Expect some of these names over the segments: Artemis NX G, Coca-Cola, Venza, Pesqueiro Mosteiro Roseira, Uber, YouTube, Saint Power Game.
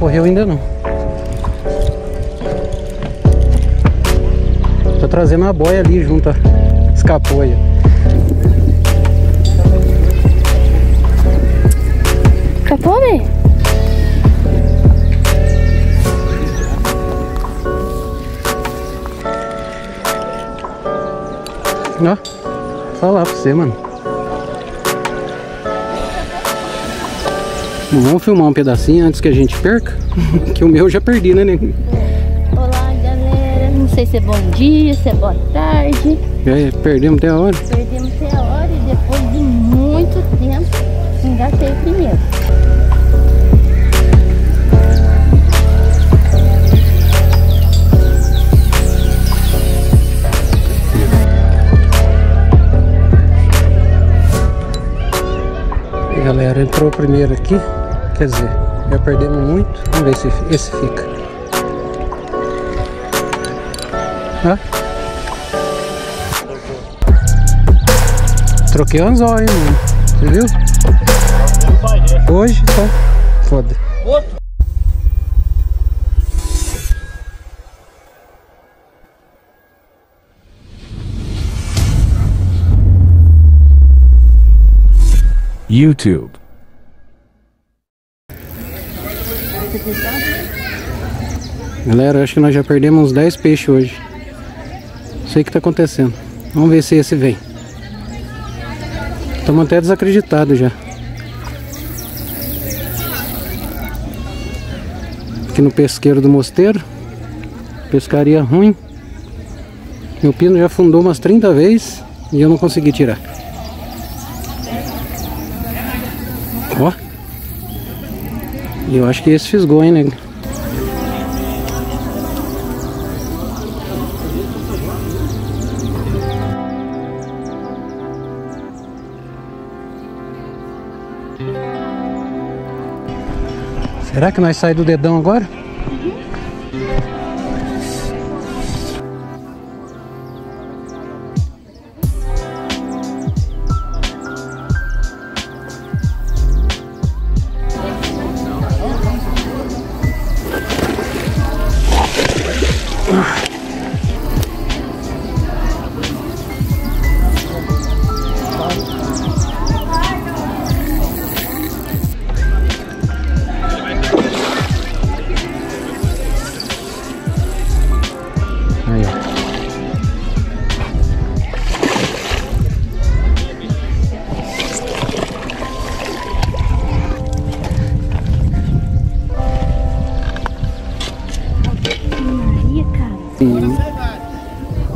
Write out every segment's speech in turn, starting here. correu ainda não. Tô trazendo a boia ali junto, ó. Escapou aí. Escapou, né? Ó, falar pra você, mano. Vamos filmar um pedacinho antes que a gente perca. Que o meu já perdi, né, nego? Olá, galera. Não sei se é bom dia, se é boa tarde. E aí, perdemos até a hora? Perdemos até a hora e depois de muito tempo engatei primeiro. E galera, entrou primeiro aqui. Quer dizer, já perdemos muito. Vamos ver se esse fica. Ah. Troquei o anzol, hein, mano. Você viu? Hoje tá foda. YouTube. Galera, acho que nós já perdemos uns 10 peixes hoje. Não sei o que tá acontecendo. Vamos ver se esse vem. Estamos até desacreditados já. Aqui no pesqueiro do mosteiro. Pescaria ruim. Meu pino já afundou umas 30 vezes e eu não consegui tirar. Ó. E eu acho que esse fisgou, hein, nego? Será que nós saímos do dedão agora?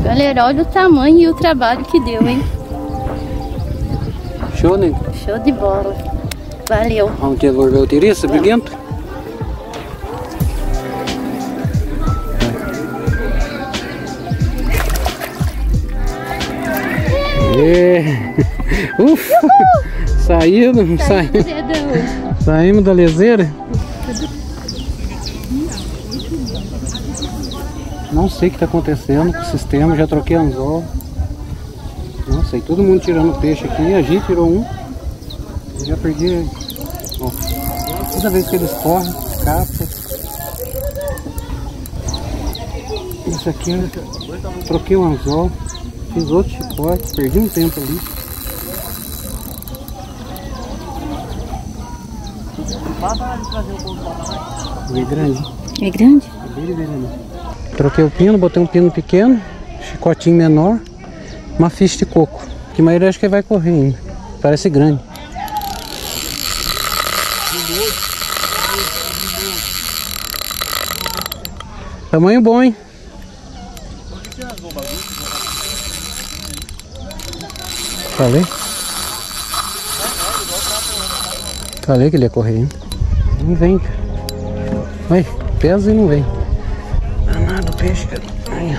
Galera, olha o tamanho e o trabalho que deu, hein? Show, né? Show de bola. Valeu. Vamos devolver o tiriça, briguento? É. Ufa! Saímos, saímos da leseira. Não sei o que está acontecendo com o sistema, já troquei anzol. Não sei, todo mundo tirando peixe aqui, a gente tirou um. Eu já perdi. Bom, toda vez que eles correm, escapa. Isso aqui, troquei o anzol, fiz outro chicote, perdi um tempo ali. E é grande. É grande? É bem grande. Troquei o pino, botei um pino pequeno, chicotinho menor, uma ficha de coco. Que maneira acho que vai correr ainda. Parece grande. Tamanho bom, hein? Falei que ele ia correr ainda. Não vem, cara. Vai, pesa e não vem. Peixe, cara. Aí,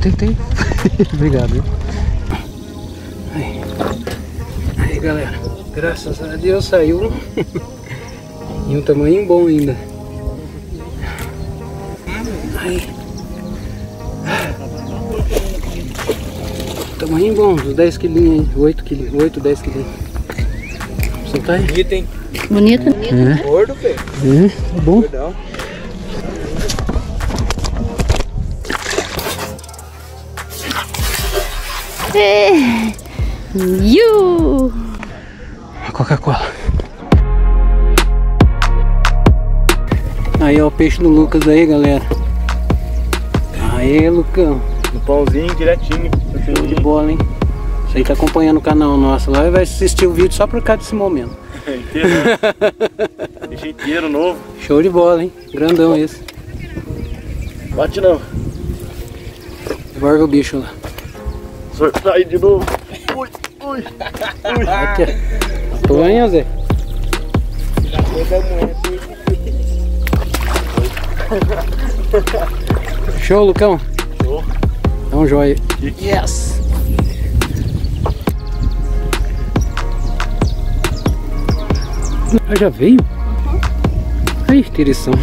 tentei. Obrigado, hein? Aí, galera, graças a Deus saiu. E um tamanho bom ainda. Aí. Tamanho bom, uns 10 quilinhos aí, 8 quilos, 8, 10 quilinhos. Vamos soltar aí. Bonito, hein? Bonito. É. Gordo, velho. É, tá bom. Gordão. A Coca-Cola. Aí ó, o peixe do Lucas aí, galera. Aê, Lucão. No pauzinho, direitinho. Show de bola, hein? Isso aí tá acompanhando o canal nosso lá e vai assistir o vídeo só por causa desse momento. Inteiro, né? Peixe inteiro, novo. Show de bola, hein? Grandão esse. Bate não. Guarda o bicho lá. Sai de novo. Ui, ui, ui. Aqui. Tu ganha, Zé? Show, Lucão. Show. Dá um joia. Yes. Ah, já veio? Uhum. Ai, que direção.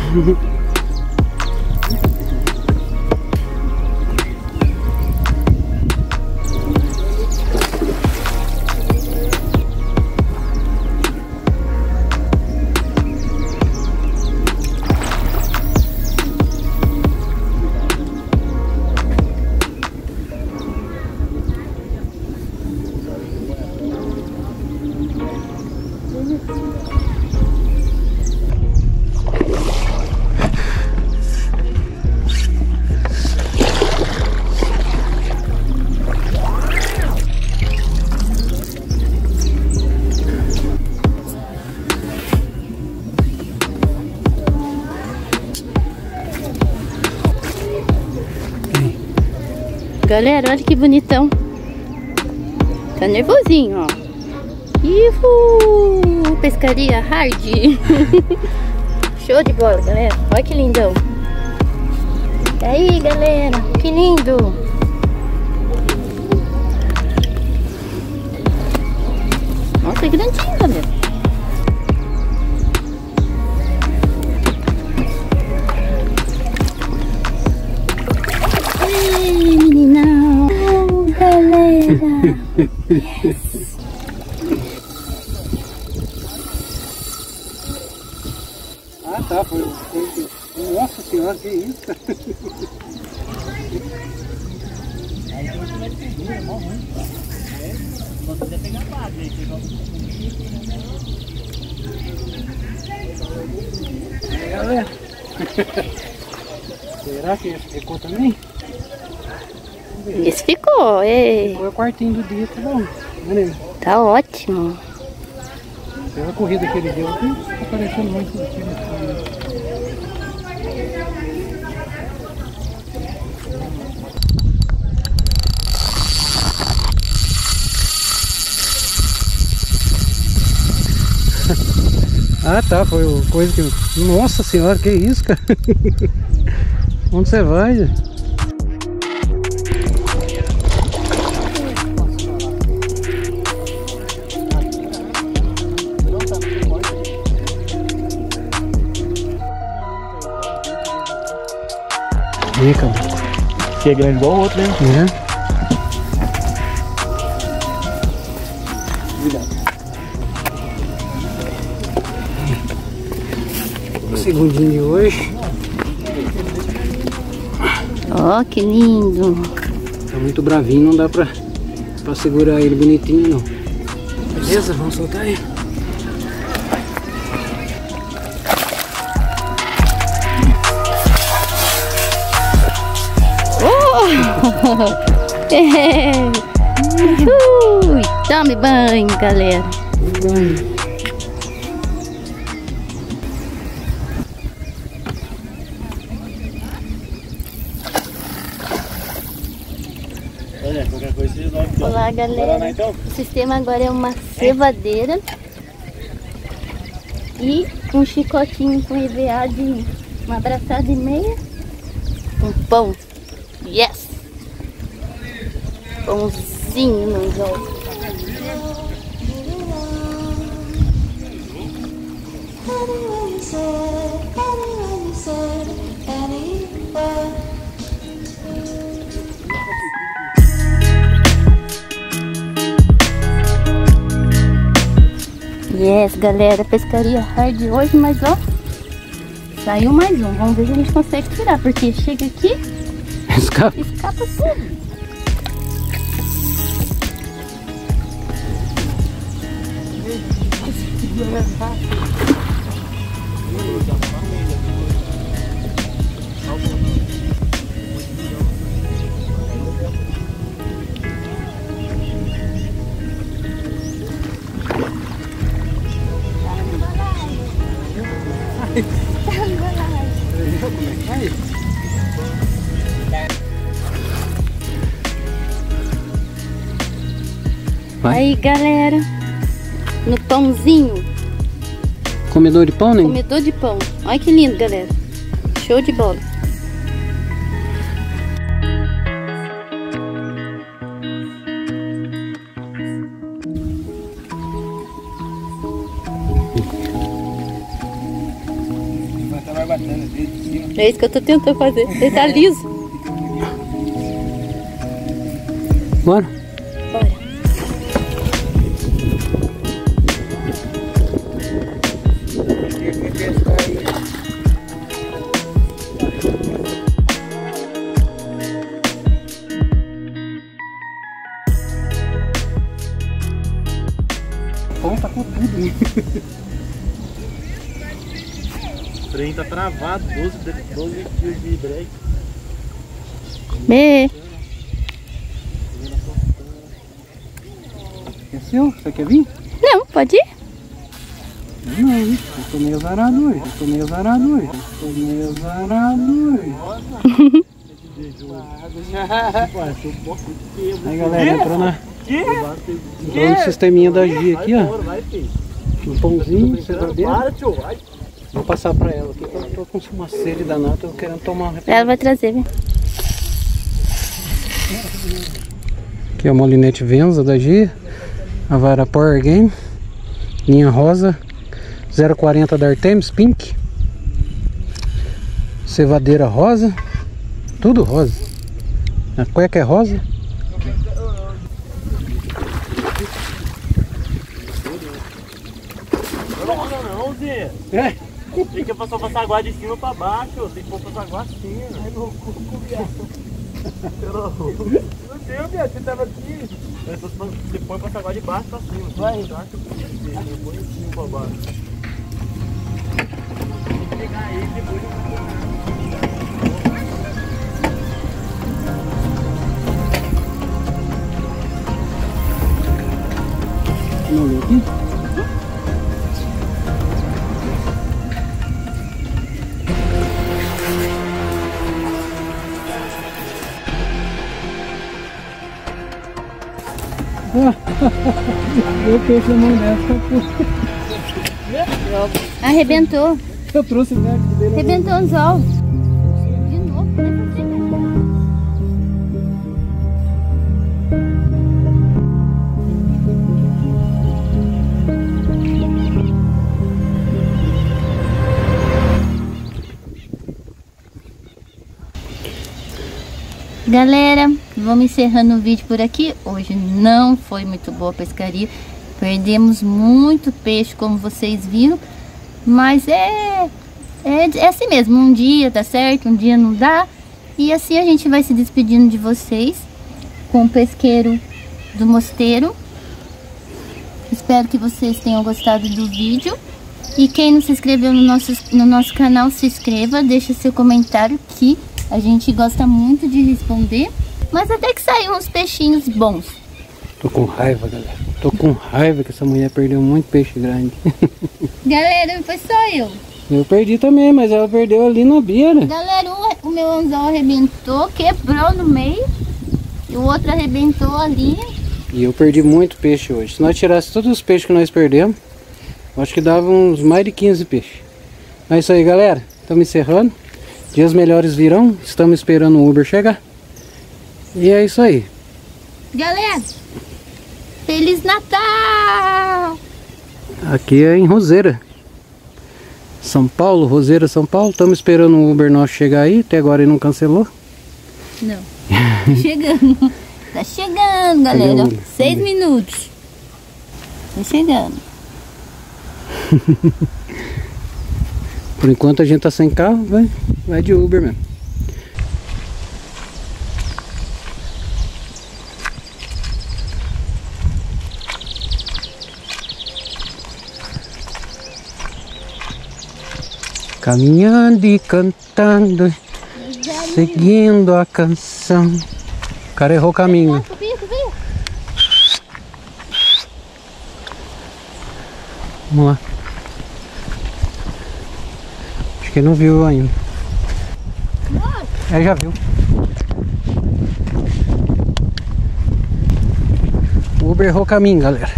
Galera, olha que bonitão. Tá nervosinho, ó. Ihu! Pescaria hard. Show de bola, galera. Olha que lindão. E aí, galera. Que lindo. Nossa, é grandinho, galera. Ei, meninão. Oh, galera. Yes. Ah, tá, foi. Nossa senhora, que isso? Aí, galera. Será que esse ficou também? Esse ficou, é. Ficou o quartinho do dia, tá bom. Tá ótimo. Pela corrida que ele deu aqui, tá parecendo muito difícil. Ah, tá, foi o coisa que... Nossa senhora, que isso, cara. Onde você vai, gente? Que é grande igual o outro, né? É. O segundinho de hoje. Ó, oh, que lindo. Tá muito bravinho, não dá pra segurar ele bonitinho, não. Beleza? Vamos soltar aí. Tome banho, galera. Olha, qualquer coisa vocês vão. Olá, galera. O sistema agora é uma cevadeira e um chicotinho com EVA de uma abraçada e meia. Um pão. Yes! pãozinho, mandioca. Yes, galera, pescaria hard hoje, mas ó, saiu mais um. Vamos ver se a gente consegue tirar, porque chega aqui, escapa tudo. Aí, galera, no pãozinho. Comedor de pão, né? Comedor de pão. Olha que lindo, galera. Show de bola. É isso que eu tô tentando fazer. Ele tá liso. Bora. Tá com tudo. O trem tá travado, 12 quilos de break. Bê! É seu? Você quer vir? Não, pode ir? Não, eu tô meio azarado hoje. Nossa! Aí, galera, entrou na... Entrou no sisteminha da G aqui, ó. Um pãozinho, cedadeira. Vou passar pra ela aqui, porque eu tô com uma sede danada, tô querendo tomar. Ela vai trazer, viu? Aqui é o molinete Venza da G. A vara Power Game. Linha rosa. 0,40 da Artemis, pink. Cevadeira rosa. Tudo rosa. A cueca é rosa. É? Tem que passar a guarda de cima pra baixo, tem que pôr passar a guarda assim. Ai, louco, viado. Meu Deus, viado, você tava aqui. Você põe passar a guarda de baixo pra cima. Vai, bonitinho pra baixo. Tem que pegar ele depois. Não viu aqui? Eu peixe na mão dessa. Arrebentou. Eu trouxe o neto dele. Arrebentou o anzol. De novo, galera, vamos encerrando o vídeo por aqui. Hoje não foi muito boa a pescaria. Perdemos muito peixe, como vocês viram. Mas é assim mesmo. Um dia dá certo, um dia não dá. E assim a gente vai se despedindo de vocês com o pesqueiro do mosteiro. Espero que vocês tenham gostado do vídeo. E quem não se inscreveu no nosso canal, se inscreva. Deixa seu comentário que... a gente gosta muito de responder, mas até que saiu uns peixinhos bons. Tô com raiva, galera. Tô com raiva que essa mulher perdeu muito peixe grande. Galera, foi só eu. Eu perdi também, mas ela perdeu ali na beira. Galera, o meu anzol arrebentou, quebrou no meio. E o outro arrebentou ali. E eu perdi muito peixe hoje. Se nós tirássemos todos os peixes que nós perdemos, acho que dava uns mais de 15 peixes. É isso aí, galera. Estamos encerrando. Dias melhores virão, estamos esperando o Uber chegar. E é isso aí. Galera, Feliz Natal! Aqui é em Roseira, São Paulo, Roseira, São Paulo. Estamos esperando o Uber nosso chegar aí. Até agora ele não cancelou. Não. Chegando. Tá chegando, galera. Chegando. 6 minutos. Tá chegando. Por enquanto a gente tá sem carro, vai de Uber mesmo. Caminhando e cantando, seguindo a canção. O cara errou o caminho. Vamos lá. Acho que ele não viu ainda. É, já viu. O Uber errou o caminho, galera.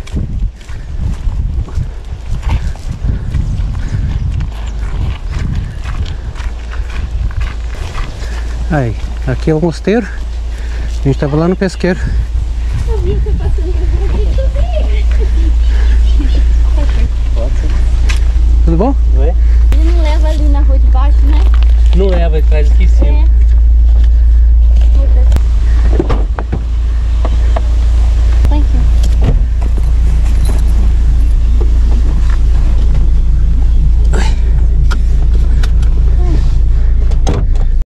Aí, aqui é o mosteiro. A gente tava lá no pesqueiro. Eu vi você passando aqui. Tudo bom? Ué? Ele não leva ali na rua de baixo, né? Não leva, ele traz aqui em cima. É.